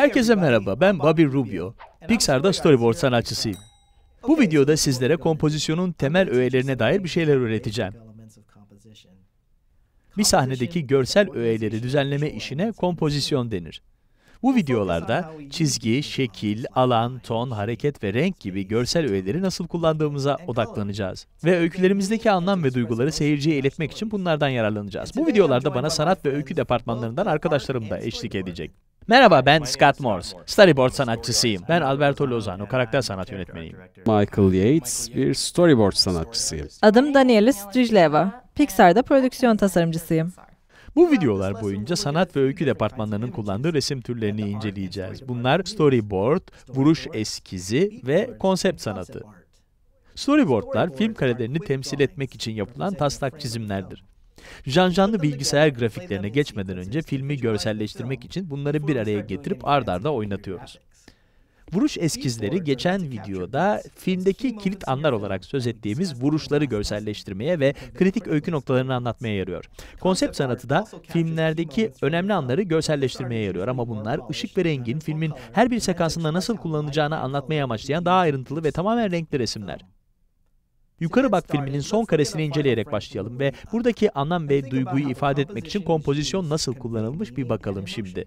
Herkese merhaba, ben Bobby Rubio. Pixar'da storyboard sanatçısıyım. Bu videoda sizlere kompozisyonun temel öğelerine dair bir şeyler öğreteceğim. Bir sahnedeki görsel öğeleri düzenleme işine kompozisyon denir. Bu videolarda çizgi, şekil, alan, ton, hareket ve renk gibi görsel öğeleri nasıl kullandığımıza odaklanacağız. Ve öykülerimizdeki anlam ve duyguları seyirciye iletmek için bunlardan yararlanacağız. Bu videolarda bana sanat ve öykü departmanlarından arkadaşlarım da eşlik edecek. Merhaba, ben Scott Morse, storyboard sanatçısıyım. Ben Alberto Lozano, karakter sanat yönetmeniyim. Michael Yates, bir storyboard sanatçısıyım. Adım Daniela Strijleva, Pixar'da prodüksiyon tasarımcısıyım. Bu videolar boyunca sanat ve öykü departmanlarının kullandığı resim türlerini inceleyeceğiz. Bunlar storyboard, vuruş eskizi ve konsept sanatı. Storyboardlar, film karelerini temsil etmek için yapılan taslak çizimlerdir. Janjanlı bilgisayar grafiklerine geçmeden önce filmi görselleştirmek için bunları bir araya getirip ard arda oynatıyoruz. Vuruş eskizleri geçen videoda filmdeki kilit anlar olarak söz ettiğimiz vuruşları görselleştirmeye ve kritik öykü noktalarını anlatmaya yarıyor. Konsept sanatı da filmlerdeki önemli anları görselleştirmeye yarıyor ama bunlar ışık ve rengin filmin her bir sekansında nasıl kullanılacağını anlatmaya amaçlayan daha ayrıntılı ve tamamen renkli resimler. Yukarı Bak filminin son karesini inceleyerek başlayalım ve buradaki anlam ve duyguyu ifade etmek için kompozisyon nasıl kullanılmış bir bakalım şimdi.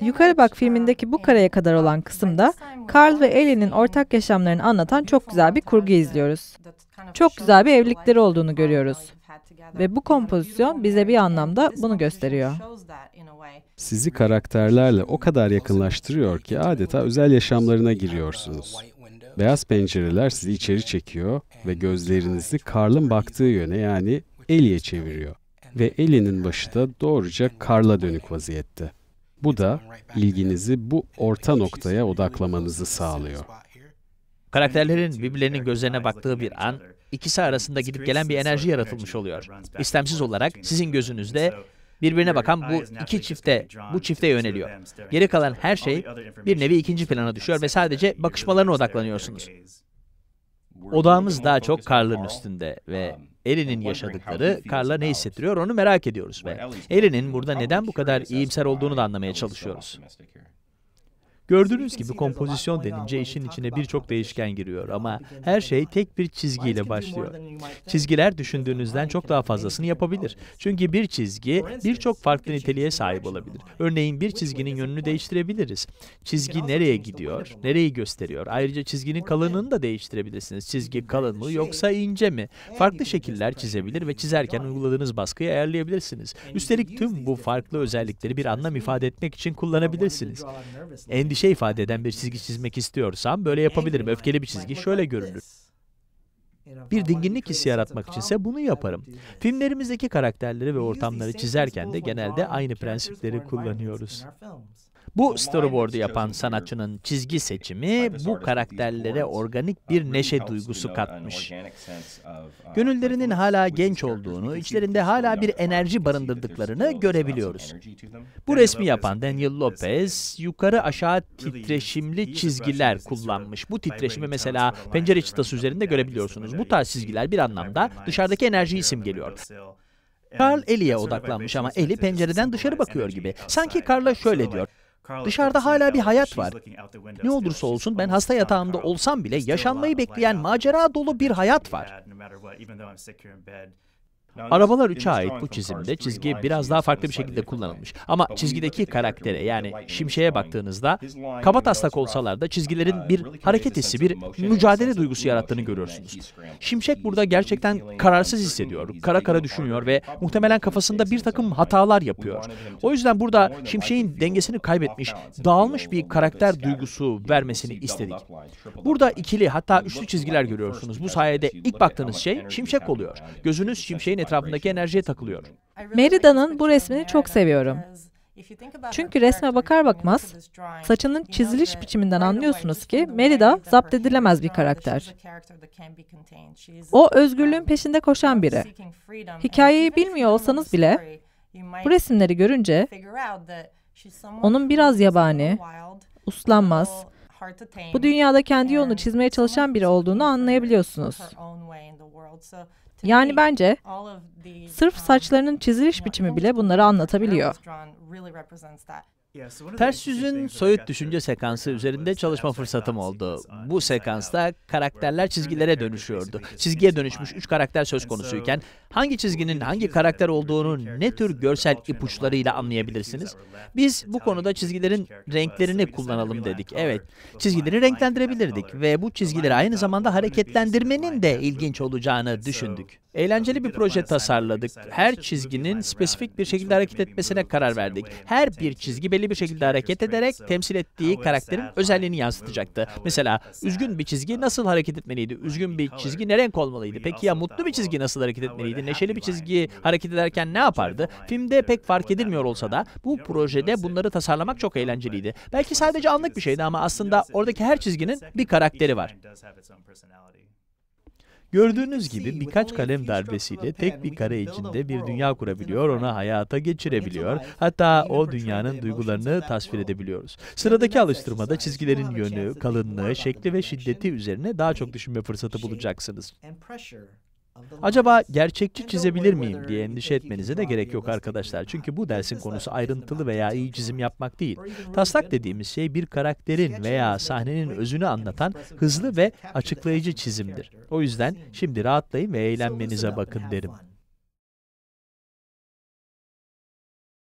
Yukarı Bak filmindeki bu kareye kadar olan kısımda Carl ve Ellie'nin ortak yaşamlarını anlatan çok güzel bir kurgu izliyoruz. Çok güzel bir evlilikleri olduğunu görüyoruz. Ve bu kompozisyon bize bir anlamda bunu gösteriyor. Sizi karakterlerle o kadar yakınlaştırıyor ki adeta özel yaşamlarına giriyorsunuz. Beyaz pencereler sizi içeri çekiyor ve gözlerinizi Carl'ın baktığı yöne yani Ellie'ye çeviriyor. Ve Ellie'nin başı da doğruca Carl'a dönük vaziyette. Bu da ilginizi bu orta noktaya odaklamanızı sağlıyor. Karakterlerin birbirlerinin gözlerine baktığı bir an, ikisi arasında gidip gelen bir enerji yaratılmış oluyor. İstemsiz olarak sizin gözünüzde birbirine bakan bu iki çifte, yöneliyor. Geri kalan her şey bir nevi ikinci plana düşüyor ve sadece bakışmalarına odaklanıyorsunuz. Odağımız daha çok Carl'ın üstünde ve Ellie'nin yaşadıkları Carl'a ne hissettiriyor onu merak ediyoruz ve Ellie'nin burada neden bu kadar iyimser olduğunu da anlamaya çalışıyoruz. Gördüğünüz gibi kompozisyon denince işin içine birçok değişken giriyor ama her şey tek bir çizgiyle başlıyor. Çizgiler düşündüğünüzden çok daha fazlasını yapabilir. Çünkü bir çizgi birçok farklı niteliğe sahip olabilir. Örneğin bir çizginin yönünü değiştirebiliriz. Çizgi nereye gidiyor, nereyi gösteriyor? Ayrıca çizginin kalınlığını da değiştirebilirsiniz. Çizgi kalın mı yoksa ince mi? Farklı şekiller çizebilir ve çizerken uyguladığınız baskıyı ayarlayabilirsiniz. Üstelik tüm bu farklı özellikleri bir anlam ifade etmek için kullanabilirsiniz. Endişe ifade eden bir çizgi çizmek istiyorsam böyle yapabilirim. Öfkeli bir çizgi şöyle görünür. Bir dinginlik hissi yaratmak içinse bunu yaparım. Filmlerimizdeki karakterleri ve ortamları çizerken de genelde aynı prensipleri kullanıyoruz. Bu storyboard'u yapan sanatçının çizgi seçimi bu karakterlere organik bir neşe duygusu katmış. Gönüllerinin hala genç olduğunu, içlerinde hala bir enerji barındırdıklarını görebiliyoruz. Bu resmi yapan Daniel Lopez yukarı aşağı titreşimli çizgiler kullanmış. Bu titreşimi mesela pencere çıtası üzerinde görebiliyorsunuz. Bu tarz çizgiler bir anlamda dışarıdaki enerjiyi simgeliyor. Carl Ellie'ye odaklanmış ama Ellie pencereden dışarı bakıyor gibi. Sanki Carl'a şöyle diyor. Dışarıda hala bir hayat var. Ne olursa olsun ben hasta yatağımda olsam bile yaşanmayı bekleyen macera dolu bir hayat var. Arabalar 3'e ait bu çizimde çizgi biraz daha farklı bir şekilde kullanılmış. Ama çizgideki karaktere yani şimşeğe baktığınızda kabataslak olsalar da çizgilerin bir hareket hissi, bir mücadele duygusu yarattığını görüyorsunuz. Şimşek burada gerçekten kararsız hissediyor, kara kara düşünüyor ve muhtemelen kafasında bir takım hatalar yapıyor. O yüzden burada şimşeğin dengesini kaybetmiş, dağılmış bir karakter duygusu vermesini istedik. Burada ikili hatta üçlü çizgiler görüyorsunuz. Bu sayede ilk baktığınız şey şimşek oluyor. Gözünüz şimşeğin etrafındaki enerjiye takılıyor. Merida'nın bu resmini çok seviyorum. Çünkü resme bakar bakmaz saçının çiziliş biçiminden anlıyorsunuz ki Merida zapt edilemez bir karakter. O özgürlüğün peşinde koşan biri. Hikayeyi bilmiyor olsanız bile bu resimleri görünce onun biraz yabani, uslanmaz, bu dünyada kendi yolunu çizmeye çalışan biri olduğunu anlayabiliyorsunuz. Yani bence sırf saçlarının çiziliş biçimi bile bunları anlatabiliyor. Ters Yüz'ün soyut düşünce sekansı üzerinde çalışma fırsatım oldu. Bu sekansta karakterler çizgilere dönüşüyordu. Çizgiye dönüşmüş 3 karakter söz konusuyken hangi çizginin hangi karakter olduğunu ne tür görsel ipuçlarıyla anlayabilirsiniz? Biz bu konuda çizgilerin renklerini kullanalım dedik. Evet, çizgileri renklendirebilirdik ve bu çizgileri aynı zamanda hareketlendirmenin de ilginç olacağını düşündük. Eğlenceli bir proje tasarladık. Her çizginin spesifik bir şekilde hareket etmesine karar verdik. Her bir çizgi belirli bir şekilde hareket ederek temsil ettiği karakterin özelliğini yansıtacaktı. Mesela üzgün bir çizgi nasıl hareket etmeliydi? Üzgün bir çizgi ne renk olmalıydı? Peki ya mutlu bir çizgi nasıl hareket etmeliydi? Neşeli bir çizgi hareket ederken ne yapardı? Filmde pek fark edilmiyor olsa da bu projede bunları tasarlamak çok eğlenceliydi. Belki sadece anlık bir şeydi ama aslında oradaki her çizginin bir karakteri var. Gördüğünüz gibi birkaç kalem darbesiyle tek bir kare içinde bir dünya kurabiliyor, onu hayata geçirebiliyor, hatta o dünyanın duygularını tasvir edebiliyoruz. Sıradaki alıştırmada çizgilerin yönü, kalınlığı, şekli ve şiddeti üzerine daha çok düşünme fırsatı bulacaksınız. Acaba gerçekçi çizebilir miyim diye endişe etmenize de gerek yok arkadaşlar. Çünkü bu dersin konusu ayrıntılı veya iyi çizim yapmak değil. Taslak dediğimiz şey bir karakterin veya sahnenin özünü anlatan hızlı ve açıklayıcı çizimdir. O yüzden şimdi rahatlayın ve eğlenmenize bakın derim.